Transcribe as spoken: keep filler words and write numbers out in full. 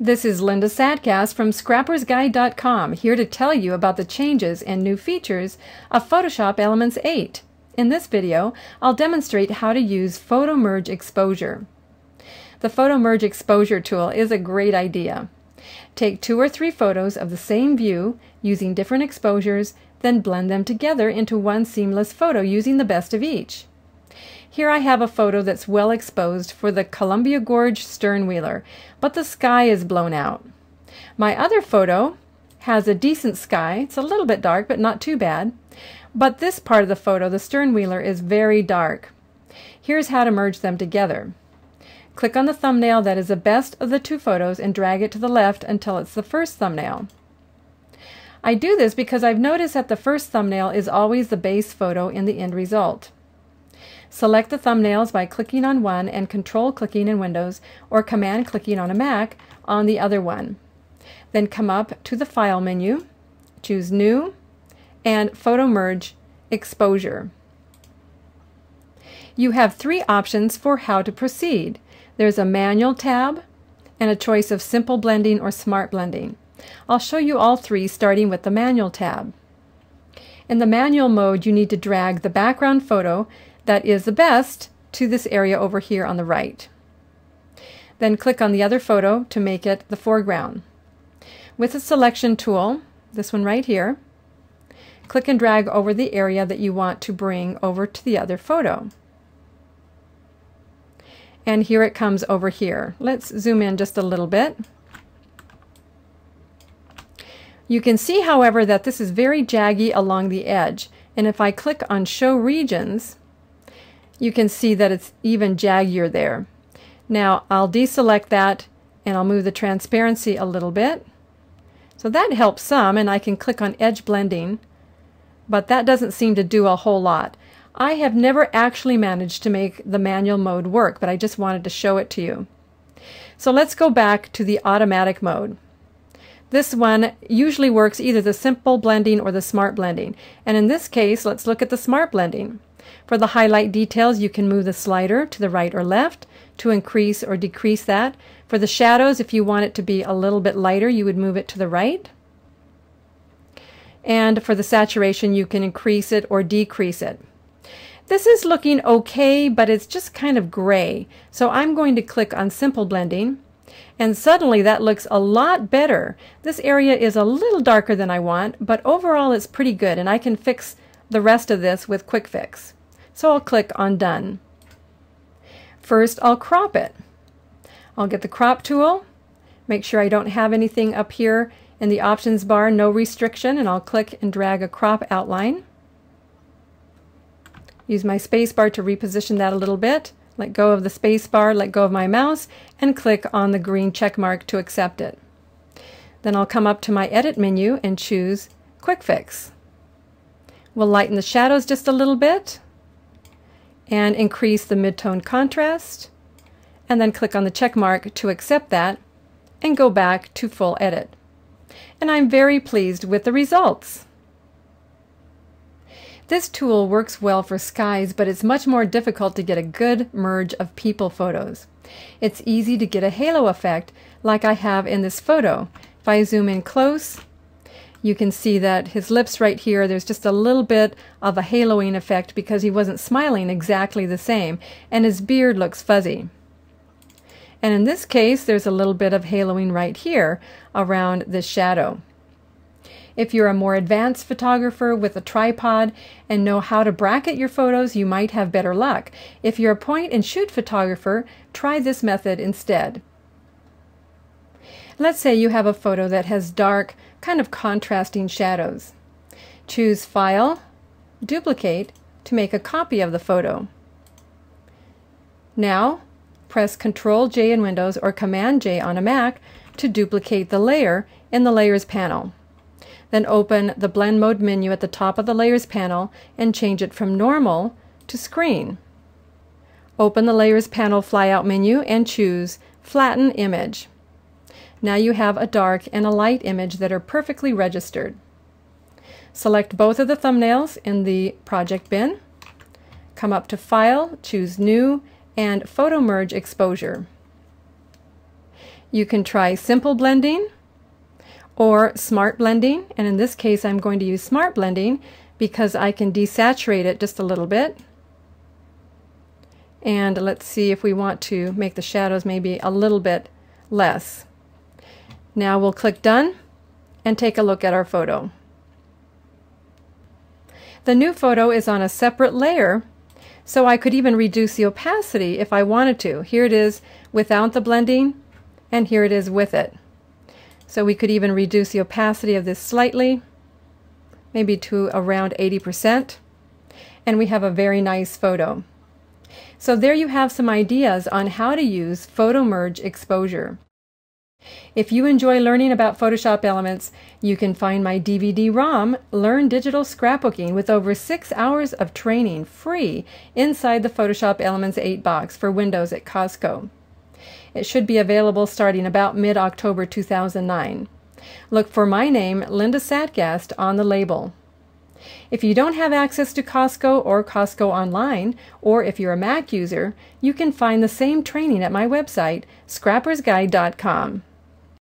This is Linda Sattgast from Scrappers Guide dot com, here to tell you about the changes and new features of Photoshop Elements eight. In this video, I'll demonstrate how to use Photo Merge Exposure. The Photo Merge Exposure tool is a great idea. Take two or three photos of the same view using different exposures, then blend them together into one seamless photo using the best of each. Here I have a photo that's well exposed for the Columbia Gorge Sternwheeler, but the sky is blown out. My other photo has a decent sky. It's a little bit dark, but not too bad. But this part of the photo, the Sternwheeler, is very dark. Here's how to merge them together. Click on the thumbnail that is the best of the two photos and drag it to the left until it's the first thumbnail. I do this because I've noticed that the first thumbnail is always the base photo in the end result. Select the thumbnails by clicking on one and Control-clicking in Windows or Command-clicking on a Mac on the other one. Then come up to the File menu, choose New, and Photo Merge Exposure. You have three options for how to proceed. There's a Manual tab and a choice of Simple Blending or Smart Blending. I'll show you all three, starting with the Manual tab. In the Manual mode, you need to drag the background photo that is the best to this area over here on the right. Then click on the other photo to make it the foreground. With the selection tool, this one right here, click and drag over the area that you want to bring over to the other photo. And here it comes over here. Let's zoom in just a little bit. You can see, however, that this is very jaggy along the edge. And if I click on Show Regions, you can see that it's even jaggier there. Now I'll deselect that and I'll move the transparency a little bit. So that helps some, and I can click on Edge Blending, but that doesn't seem to do a whole lot. I have never actually managed to make the manual mode work, but I just wanted to show it to you. So let's go back to the automatic mode. This one usually works either the simple blending or the smart blending. And in this case, let's look at the smart blending. For the highlight details, you can move the slider to the right or left to increase or decrease that. For the shadows, if you want it to be a little bit lighter, you would move it to the right. And for the saturation, you can increase it or decrease it. This is looking okay, but it's just kind of gray. So I'm going to click on Simple Blending, and suddenly that looks a lot better. This area is a little darker than I want, but overall it's pretty good, and I can fix the rest of this with Quick Fix. So I'll click on Done. First, I'll crop it. I'll get the crop tool, make sure I don't have anything up here in the options bar, no restriction, and I'll click and drag a crop outline. Use my space bar to reposition that a little bit. Let go of the space bar, let go of my mouse, and click on the green check mark to accept it. Then I'll come up to my Edit menu and choose Quick Fix. We'll lighten the shadows just a little bit and increase the mid-tone contrast, and then click on the check mark to accept that and go back to Full Edit. And I'm very pleased with the results. This tool works well for skies, but it's much more difficult to get a good merge of people photos. It's easy to get a halo effect like I have in this photo. If I zoom in close, you can see that his lips right here, there's just a little bit of a haloing effect because he wasn't smiling exactly the same, and his beard looks fuzzy. And in this case, there's a little bit of haloing right here around this shadow. If you're a more advanced photographer with a tripod and know how to bracket your photos, you might have better luck. If you're a point-and-shoot photographer, try this method instead. Let's say you have a photo that has dark, kind of contrasting shadows. Choose File, Duplicate to make a copy of the photo. Now press Control J in Windows or Command J on a Mac to duplicate the layer in the Layers panel. Then open the Blend Mode menu at the top of the Layers panel and change it from Normal to Screen. Open the Layers panel flyout menu and choose Flatten Image. Now you have a dark and a light image that are perfectly registered. Select both of the thumbnails in the project bin. Come up to File, choose New, and Photo Merge Exposure. You can try simple blending or smart blending, and in this case I'm going to use smart blending because I can desaturate it just a little bit. And let's see if we want to make the shadows maybe a little bit less. Now we'll click done and take a look at our photo. The new photo is on a separate layer, so I could even reduce the opacity if I wanted to. Here it is without the blending, and here it is with it. So we could even reduce the opacity of this slightly, maybe to around eighty percent, and we have a very nice photo. So there you have some ideas on how to use Photo Merge Exposure. If you enjoy learning about Photoshop Elements, you can find my D V D ROM, Learn Digital Scrapbooking, with over six hours of training free inside the Photoshop Elements eight box for Windows at Costco. It should be available starting about mid October two thousand nine. Look for my name, Linda Sattgast, on the label. If you don't have access to Costco or Costco Online, or if you're a Mac user, you can find the same training at my website, Scrappers Guide dot com.